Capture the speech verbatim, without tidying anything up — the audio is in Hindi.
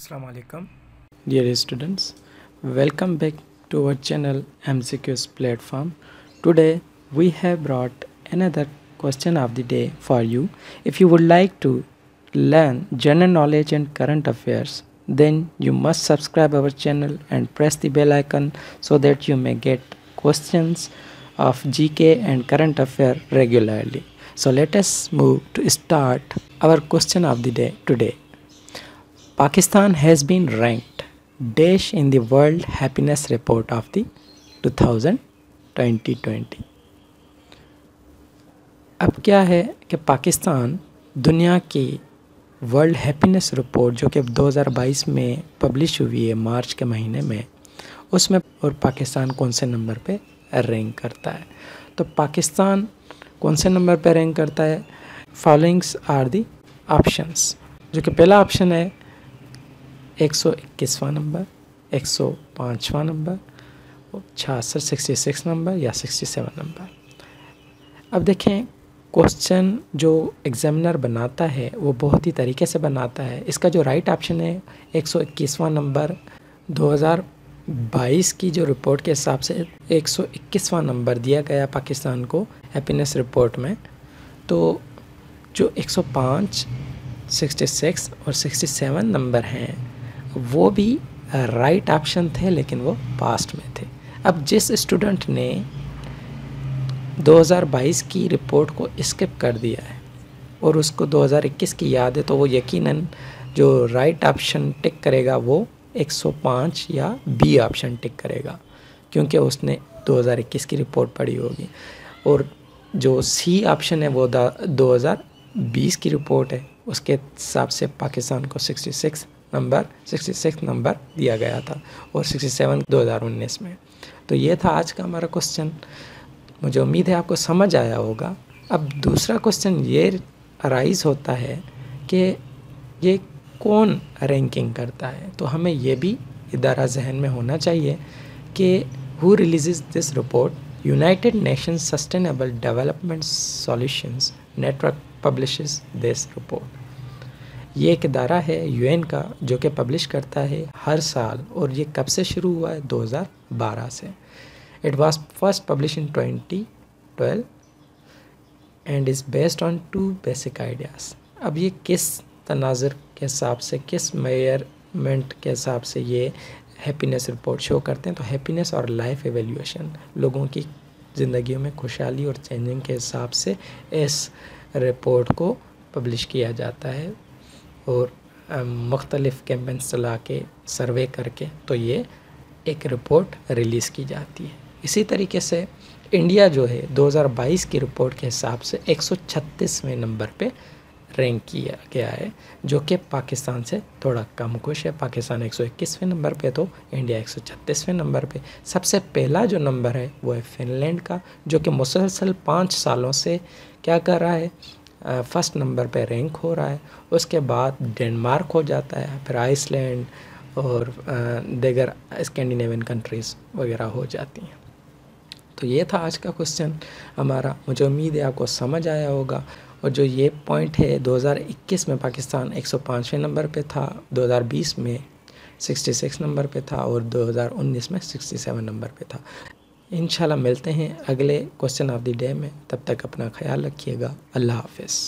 Assalamu alaikum. Dear students, welcome back to our channel M C Q S platform. Today we have brought another question of the day for you. If you would like to learn general knowledge and current affairs, then you must subscribe our channel and press the bell icon so that you may get questions of G K and current affairs regularly. So let us move to start our question of the day today. Pakistan has been ranked dash in the World Happiness Report of the two thousand twenty. अब क्या है कि पाकिस्तान दुनिया की वर्ल्ड हैप्पीनेस रिपोर्ट जो कि दो हज़ार बाईस में पब्लिश हुई है मार्च के महीने में, उसमें और पाकिस्तान कौन से नंबर पे रैंक करता है। तो पाकिस्तान कौन से नंबर पे रैंक करता है? फॉलोइंग्स आर दी ऑप्शंस, जो कि पहला ऑप्शन है एक सौ इक्कीसवां नंबर, एक सौ पाँचवां नंबर, छियासठ सिक्सटी सिक्स नंबर या सड़सठ नंबर। अब देखें, क्वेश्चन जो एग्जामिनर बनाता है वो बहुत ही तरीके से बनाता है। इसका जो राइट ऑप्शन है एक सौ इक्कीसवां नंबर, दो हज़ार बाईस की जो रिपोर्ट के हिसाब से एक सौ इक्कीसवां नंबर दिया गया पाकिस्तान को हैप्पीनेस रिपोर्ट में। तो जो एक सौ पाँच, छियासठ और सड़सठ नंबर हैं वो भी राइट ऑप्शन थे, लेकिन वो पास्ट में थे। अब जिस स्टूडेंट ने दो हज़ार बाईस की रिपोर्ट को स्किप कर दिया है और उसको दो हज़ार इक्कीस की याद है, तो वो यकीनन जो राइट ऑप्शन टिक करेगा वो एक सौ पाँच या बी ऑप्शन टिक करेगा, क्योंकि उसने दो हज़ार इक्कीस की रिपोर्ट पढ़ी होगी। और जो सी ऑप्शन है वो दो हज़ार बीस की रिपोर्ट है, उसके हिसाब से पाकिस्तान को छियासठ नंबर छियासठ नंबर दिया गया था और सड़सठ दो हज़ार उन्नीस में। तो ये था आज का हमारा क्वेश्चन। मुझे उम्मीद है आपको समझ आया होगा। अब दूसरा क्वेश्चन ये राइज होता है कि ये कौन रैंकिंग करता है, तो हमें ये भी इदारा जहन में होना चाहिए कि who release this report. United Nations Sustainable Development Solutions Network publishes this report. ये एक इदारा है यूएन का जो कि पब्लिश करता है हर साल, और ये कब से शुरू हुआ है? दो हज़ार बारह से। It was first published in twenty twelve and is based on two basic ideas. अब ये किस तनाज़र के हिसाब से, किस मेजरमेंट के हिसाब से ये हैप्पीनेस रिपोर्ट शो करते हैं? तो हैप्पीनेस और लाइफ एवेल्यूशन, लोगों की ज़िंदगियों में खुशहाली और चेंजिंग के हिसाब से इस रिपोर्ट को पब्लिश किया जाता है, और मुख्तलिफ़ कैंपेन्स चला के सर्वे करके तो ये एक रिपोर्ट रिलीज़ की जाती है। इसी तरीके से इंडिया जो है दो हज़ार बाईस की रिपोर्ट के हिसाब से एक सौ छत्तीसवें नंबर पे रैंक किया गया है, जो कि पाकिस्तान से थोड़ा कम कुछ है। पाकिस्तान एक सौ इक्कीसवें नंबर पे, तो इंडिया एक सौ छत्तीसवें नंबर पे। सबसे पहला जो नंबर है वो है फिनलैंड का, जो कि मुसलसल पाँच सालों से क्या कर रहा है, फ़र्स्ट नंबर पे रैंक हो रहा है। उसके बाद डेनमार्क हो जाता है, फिर आइसलैंड और देगर स्कैंडिनेवियन कंट्रीज़ वगैरह हो जाती हैं। तो ये था आज का क्वेश्चन हमारा। मुझे उम्मीद है आपको समझ आया होगा। और जो ये पॉइंट है, दो हज़ार इक्कीस में पाकिस्तान एक सौ पाँचवें नंबर पे था, दो हज़ार बीस में छियासठ नंबर पे था और दो हज़ार उन्नीस में सड़सठ नंबर पे था। इंशाल्लाह मिलते हैं अगले क्वेश्चन ऑफ द डे में। तब तक अपना ख्याल रखिएगा। अल्लाह हाफिज़।